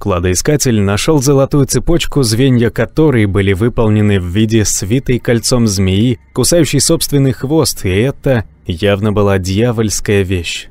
Кладоискатель нашел золотую цепочку, звенья которой были выполнены в виде свитой кольцом змеи, кусающей собственный хвост, и это явно была дьявольская вещь.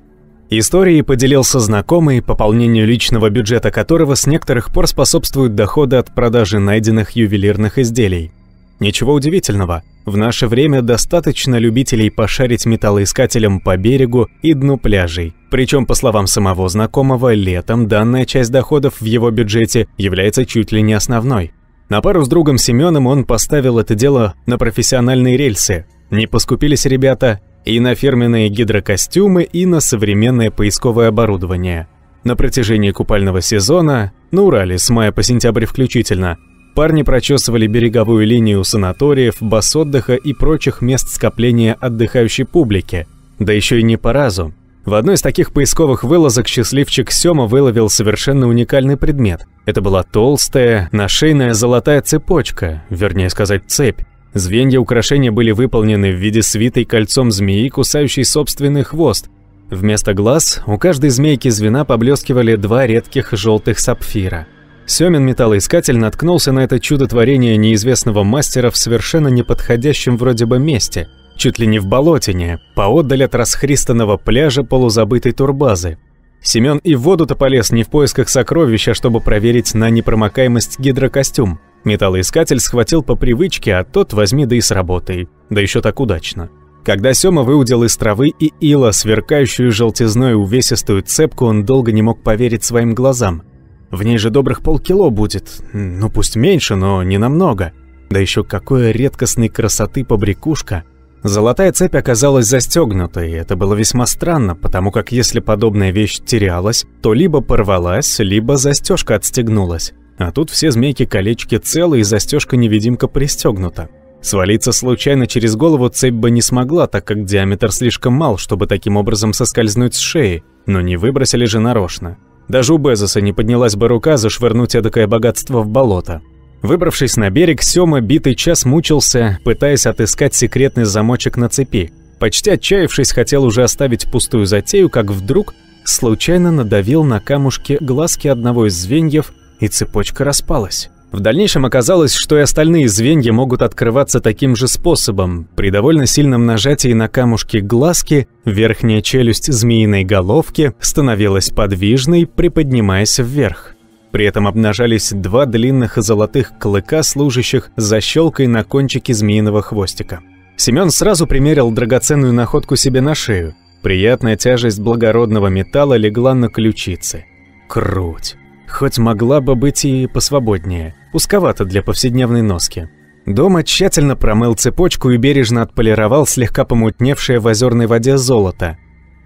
Историей поделился знакомый, пополнению личного бюджета которого с некоторых пор способствуют доходы от продажи найденных ювелирных изделий. Ничего удивительного, в наше время достаточно любителей пошарить металлоискателем по берегу и дну пляжей. Причем, по словам самого знакомого, летом данная часть доходов в его бюджете является чуть ли не основной. На пару с другом Семеном он поставил это дело на профессиональные рельсы. Не поскупились ребята и на фирменные гидрокостюмы, и на современное поисковое оборудование. На протяжении купального сезона, на Урале с мая по сентябрь включительно, парни прочесывали береговую линию санаториев, баз отдыха и прочих мест скопления отдыхающей публики, да еще и не по разу. В одной из таких поисковых вылазок счастливчик Сема выловил совершенно уникальный предмет. Это была толстая, нашейная золотая цепочка, вернее сказать, цепь. Звенья украшения были выполнены в виде свитой кольцом змеи, кусающей собственный хвост. Вместо глаз у каждой змейки звена поблескивали два редких желтых сапфира. Семен металлоискатель наткнулся на это чудотворение неизвестного мастера в совершенно неподходящем вроде бы месте, чуть ли не в болотине, поотдаль от расхристанного пляжа полузабытой турбазы. Семен и в воду-то полез не в поисках сокровища, чтобы проверить на непромокаемость гидрокостюм. Металлоискатель схватил по привычке, а тот возьми да и сработай, да еще так удачно. Когда Сема выудил из травы и ила сверкающую желтизной увесистую цепку, он долго не мог поверить своим глазам. В ней же добрых полкило будет, ну пусть меньше, но не намного. Да еще какой редкостной красоты побрякушка. Золотая цепь оказалась застегнутой, и это было весьма странно, потому как если подобная вещь терялась, то либо порвалась, либо застежка отстегнулась. А тут все змейки-колечки целы, и застежка-невидимка пристегнута. Свалиться случайно через голову цепь бы не смогла, так как диаметр слишком мал, чтобы таким образом соскользнуть с шеи, но не выбросили же нарочно. Даже у Безоса не поднялась бы рука зашвырнуть эдакое богатство в болото. Выбравшись на берег, Сёма битый час мучился, пытаясь отыскать секретный замочек на цепи. Почти отчаявшись, хотел уже оставить пустую затею, как вдруг случайно надавил на камушки глазки одного из звеньев, и цепочка распалась. В дальнейшем оказалось, что и остальные звенья могут открываться таким же способом. При довольно сильном нажатии на камушки глазки верхняя челюсть змеиной головки становилась подвижной, приподнимаясь вверх. При этом обнажались два длинных золотых клыка, служащих защелкой на кончике змеиного хвостика. Семен сразу примерил драгоценную находку себе на шею. Приятная тяжесть благородного металла легла на ключицы. Круть! Хоть могла бы быть и посвободнее, узковато для повседневной носки. Дома тщательно промыл цепочку и бережно отполировал слегка помутневшее в озерной воде золото.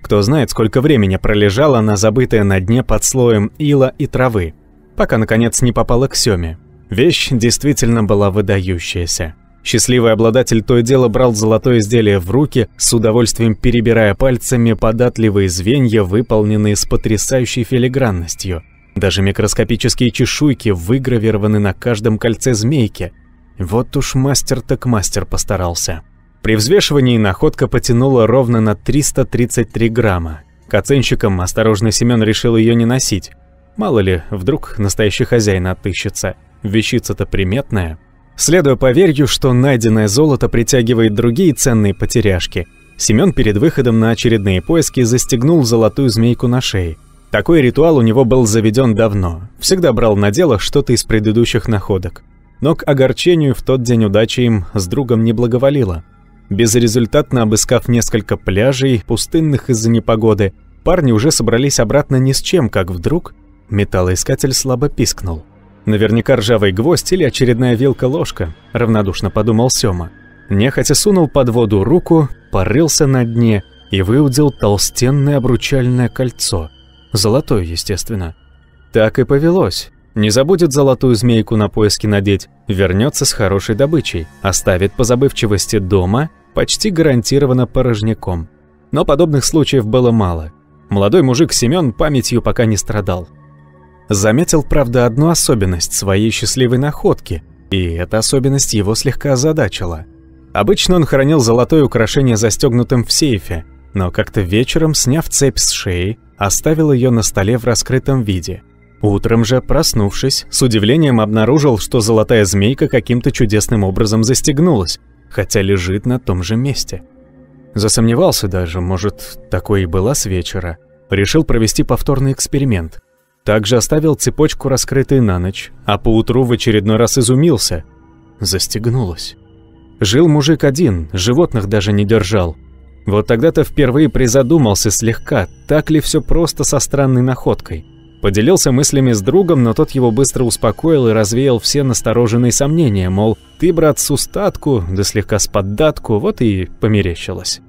Кто знает, сколько времени пролежала она, забытая на дне под слоем ила и травы, пока, наконец, не попала к Семе. Вещь действительно была выдающаяся. Счастливый обладатель то и дело брал золотое изделие в руки, с удовольствием перебирая пальцами податливые звенья, выполненные с потрясающей филигранностью. Даже микроскопические чешуйки выгравированы на каждом кольце змейки. Вот уж мастер так мастер постарался. При взвешивании находка потянула ровно на 333 грамма. К оценщикам осторожный Семен решил ее не носить. Мало ли, вдруг настоящий хозяин отыщется. Вещица-то приметная. Следуя поверью, что найденное золото притягивает другие ценные потеряшки, Семен перед выходом на очередные поиски застегнул золотую змейку на шее. Такой ритуал у него был заведен давно, всегда брал на дело что-то из предыдущих находок. Но к огорчению в тот день удача им с другом не благоволила. Безрезультатно обыскав несколько пляжей, пустынных из-за непогоды, парни уже собрались обратно ни с чем, как вдруг металлоискатель слабо пискнул. «Наверняка ржавый гвоздь или очередная вилка-ложка», – равнодушно подумал Сёма. Нехотя сунул под воду руку, порылся на дне и выудил толстенное обручальное кольцо. Золотое, естественно. Так и повелось. Не забудет золотую змейку на поиски надеть, вернется с хорошей добычей, оставит по забывчивости дома почти гарантированно порожняком. Но подобных случаев было мало. Молодой мужик Семен памятью пока не страдал. Заметил, правда, одну особенность своей счастливой находки, и эта особенность его слегка озадачила. Обычно он хранил золотое украшение застегнутым в сейфе, но как-то вечером, сняв цепь с шеи, оставил ее на столе в раскрытом виде. Утром же, проснувшись, с удивлением обнаружил, что золотая змейка каким-то чудесным образом застегнулась, хотя лежит на том же месте. Засомневался даже, может, такое и было с вечера. Решил провести повторный эксперимент. Также оставил цепочку раскрытой на ночь, а поутру в очередной раз изумился. Застегнулась. Жил мужик один, животных даже не держал. Вот тогда-то впервые призадумался слегка, так ли все просто со странной находкой. Поделился мыслями с другом, но тот его быстро успокоил и развеял все настороженные сомнения, мол, ты, брат, с устатку, да слегка с поддатку, вот и померещилось.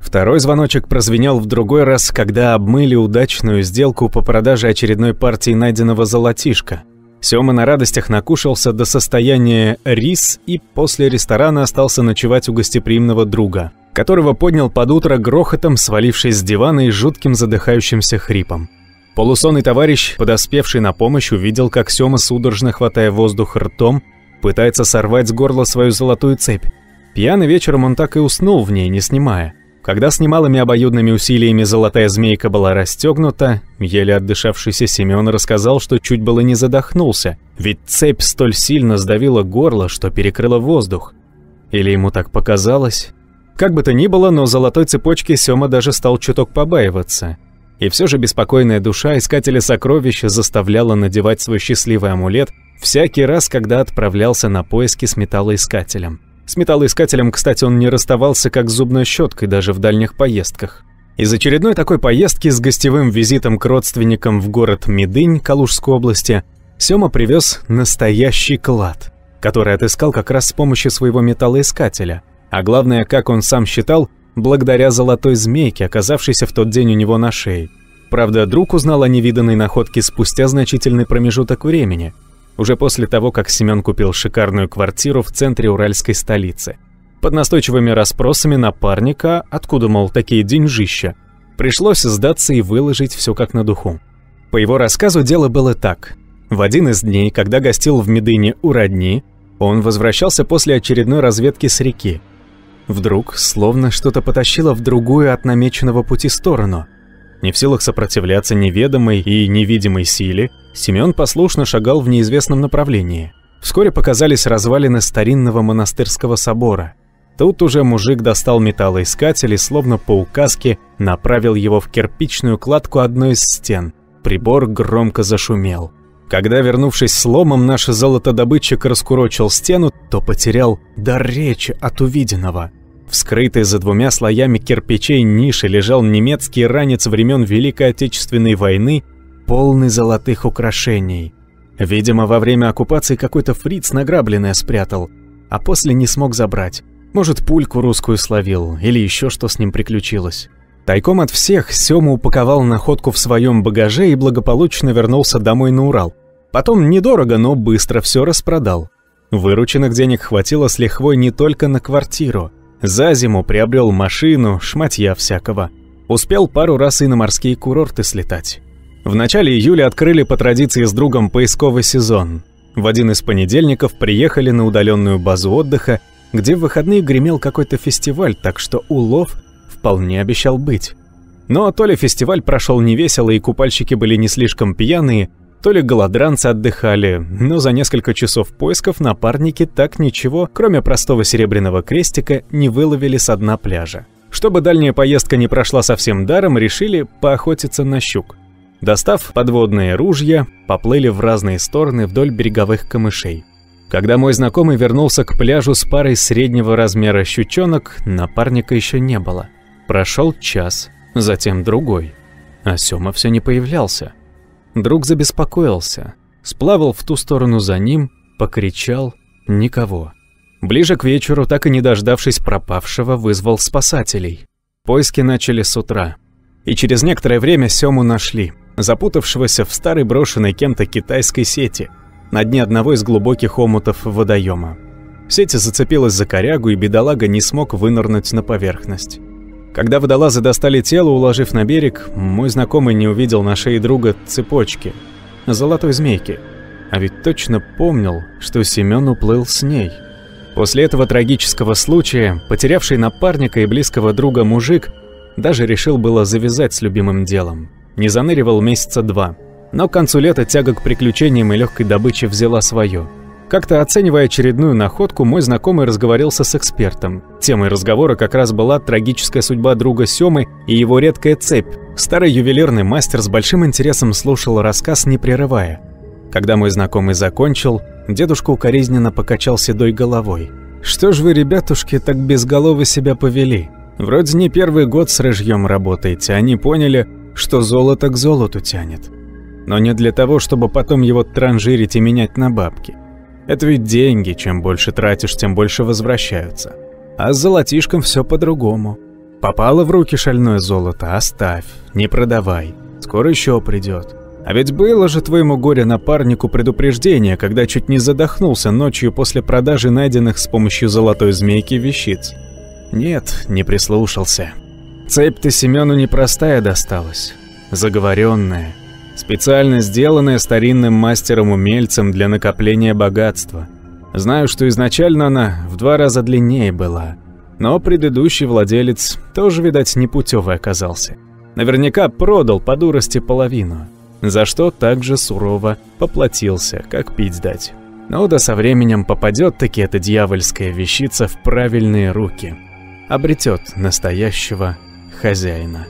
Второй звоночек прозвенел в другой раз, когда обмыли удачную сделку по продаже очередной партии найденного золотишка. Сёма на радостях накушался до состояния рис и после ресторана остался ночевать у гостеприимного друга, которого поднял под утро грохотом, свалившись с дивана и жутким задыхающимся хрипом. Полусонный товарищ, подоспевший на помощь, увидел, как Сёма, судорожно хватая воздух ртом, пытается сорвать с горла свою золотую цепь. Пьяный вечером он так и уснул в ней, не снимая. Когда с немалыми обоюдными усилиями золотая змейка была расстегнута, еле отдышавшийся Семен рассказал, что чуть было не задохнулся, ведь цепь столь сильно сдавила горло, что перекрыла воздух. Или ему так показалось? Как бы то ни было, но золотой цепочки Сема даже стал чуток побаиваться. И все же беспокойная душа искателя сокровища заставляла надевать свой счастливый амулет всякий раз, когда отправлялся на поиски с металлоискателем. С металлоискателем, кстати, он не расставался как с зубной щеткой даже в дальних поездках. Из очередной такой поездки с гостевым визитом к родственникам в город Медынь Калужской области Сёма привез настоящий клад, который отыскал как раз с помощью своего металлоискателя. А главное, как он сам считал, благодаря золотой змейке, оказавшейся в тот день у него на шее. Правда, друг узнал о невиданной находке спустя значительный промежуток времени. Уже после того, как Семен купил шикарную квартиру в центре уральской столицы. Под настойчивыми расспросами напарника, откуда, мол, такие деньжища, пришлось сдаться и выложить все как на духу. По его рассказу, дело было так. В один из дней, когда гостил в Медыне у родни, он возвращался после очередной разведки с реки. Вдруг, словно что-то потащило в другую от намеченного пути сторону. Не в силах сопротивляться неведомой и невидимой силе, Семен послушно шагал в неизвестном направлении. Вскоре показались развалины старинного монастырского собора. Тут уже мужик достал металлоискатель и, словно по указке, направил его в кирпичную кладку одной из стен. Прибор громко зашумел. Когда, вернувшись с ломом, наш золотодобытчик раскурочил стену, то потерял дар речи от увиденного. Вскрытый за двумя слоями кирпичей ниши лежал немецкий ранец времен Великой Отечественной войны, полный золотых украшений. Видимо, во время оккупации какой-то фриц награбленное спрятал, а после не смог забрать. Может, пульку русскую словил, или еще что с ним приключилось. Тайком от всех Сёма упаковал находку в своем багаже и благополучно вернулся домой на Урал. Потом недорого, но быстро все распродал. Вырученных денег хватило с лихвой не только на квартиру. За зиму приобрел машину, шматья всякого. Успел пару раз и на морские курорты слетать. В начале июля открыли по традиции с другом поисковый сезон. В один из понедельников приехали на удаленную базу отдыха, где в выходные гремел какой-то фестиваль, так что улов вполне обещал быть. Но то ли фестиваль прошел невесело и купальщики были не слишком пьяные, то ли голодранцы отдыхали, но за несколько часов поисков напарники так ничего, кроме простого серебряного крестика, не выловили со дна пляжа. Чтобы дальняя поездка не прошла совсем даром, решили поохотиться на щук. Достав подводные ружья, поплыли в разные стороны вдоль береговых камышей. Когда мой знакомый вернулся к пляжу с парой среднего размера щучонок, напарника еще не было. Прошел час, затем другой, а Сёма все не появлялся. Друг забеспокоился, сплавал в ту сторону за ним, покричал – никого. Ближе к вечеру, так и не дождавшись пропавшего, вызвал спасателей. Поиски начали с утра. И через некоторое время Сёму нашли, запутавшегося в старой брошенной кем-то китайской сети, на дне одного из глубоких омутов водоема. Сеть зацепилась за корягу, и бедолага не смог вынырнуть на поверхность. Когда водолазы достали тело, уложив на берег, мой знакомый не увидел на шее друга цепочки, золотой змейки, а ведь точно помнил, что Семен уплыл с ней. После этого трагического случая, потерявший напарника и близкого друга мужик даже решил было завязать с любимым делом. Не заныривал месяца два, Но к концу лета тяга к приключениям и легкой добыче взяла свое. Как-то оценивая очередную находку, мой знакомый разговорился с экспертом. Темой разговора как раз была трагическая судьба друга Семы и его редкая цепь. Старый ювелирный мастер с большим интересом слушал рассказ, не прерывая. Когда мой знакомый закончил, дедушка укоризненно покачал седой головой. «Что ж вы, ребятушки, так безголово себя повели? Вроде не первый год с рыжьем работаете, они поняли, что золото к золоту тянет. Но не для того, чтобы потом его транжирить и менять на бабки. Это ведь деньги, чем больше тратишь, тем больше возвращаются. А с золотишком все по-другому. Попало в руки шальное золото, оставь, не продавай, скоро еще придет. А ведь было же твоему горе-напарнику предупреждение, когда чуть не задохнулся ночью после продажи найденных с помощью золотой змейки вещиц. Нет, не прислушался. Цепь-то Семену непростая досталась, заговоренная. Специально сделанная старинным мастером-умельцем для накопления богатства. Знаю, что изначально она в 2 раза длиннее была, но предыдущий владелец тоже, видать, непутевый оказался. Наверняка продал по дурости половину, за что также сурово поплатился, как пить дать. Но да со временем попадет-таки эта дьявольская вещица в правильные руки, обретет настоящего хозяина».